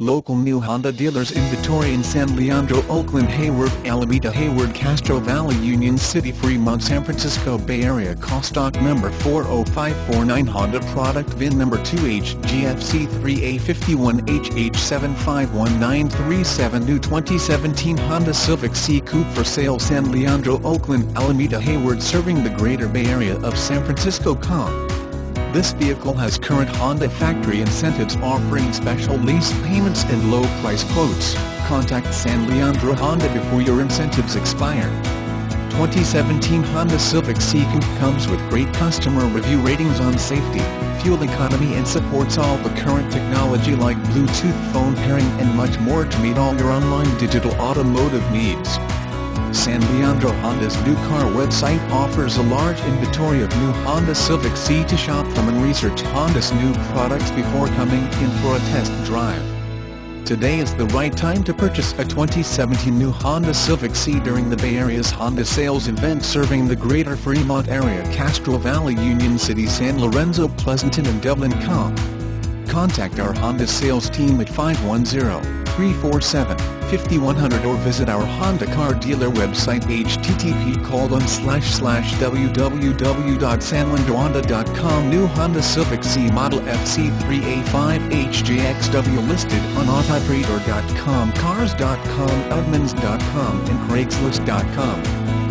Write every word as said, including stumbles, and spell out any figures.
Local new Honda dealers inventory in San Leandro, Oakland, Hayward, Alameda, Hayward, Castro Valley, Union City, Fremont, San Francisco Bay Area. Call stock number four oh five four nine, Honda product V I N number two H G F C three A five one H H seven five one nine three seven. New twenty seventeen Honda Civic C Coupe for sale, San Leandro, Oakland, Alameda, Hayward, serving the greater Bay Area of San Francisco. Com. This vehicle has current Honda factory incentives offering special lease payments and low price quotes. Contact San Leandro Honda before your incentives expire. twenty seventeen Honda Civic C-Coupe comes with great customer review ratings on safety, fuel economy, and supports all the current technology like Bluetooth, phone pairing, and much more to meet all your online digital automotive needs. San Leandro Honda's new car website offers a large inventory of new Honda Civic C to shop from and research Honda's new products before coming in for a test drive. Today is the right time to purchase a twenty seventeen new Honda Civic C during the Bay Area's Honda sales event serving the greater Fremont area, Castro Valley, Union City, San Lorenzo, Pleasanton, and Dublin. Com. Contact our Honda sales team at five one zero, three four seven, five one zero zero or visit our Honda car dealer website H T T P colon slash slash w w w dot san leandro honda dot com. New Honda Civic C Model F C three A five H J X W listed on autotrader dot com, cars dot com, Edmunds dot com, and Craigslist dot com.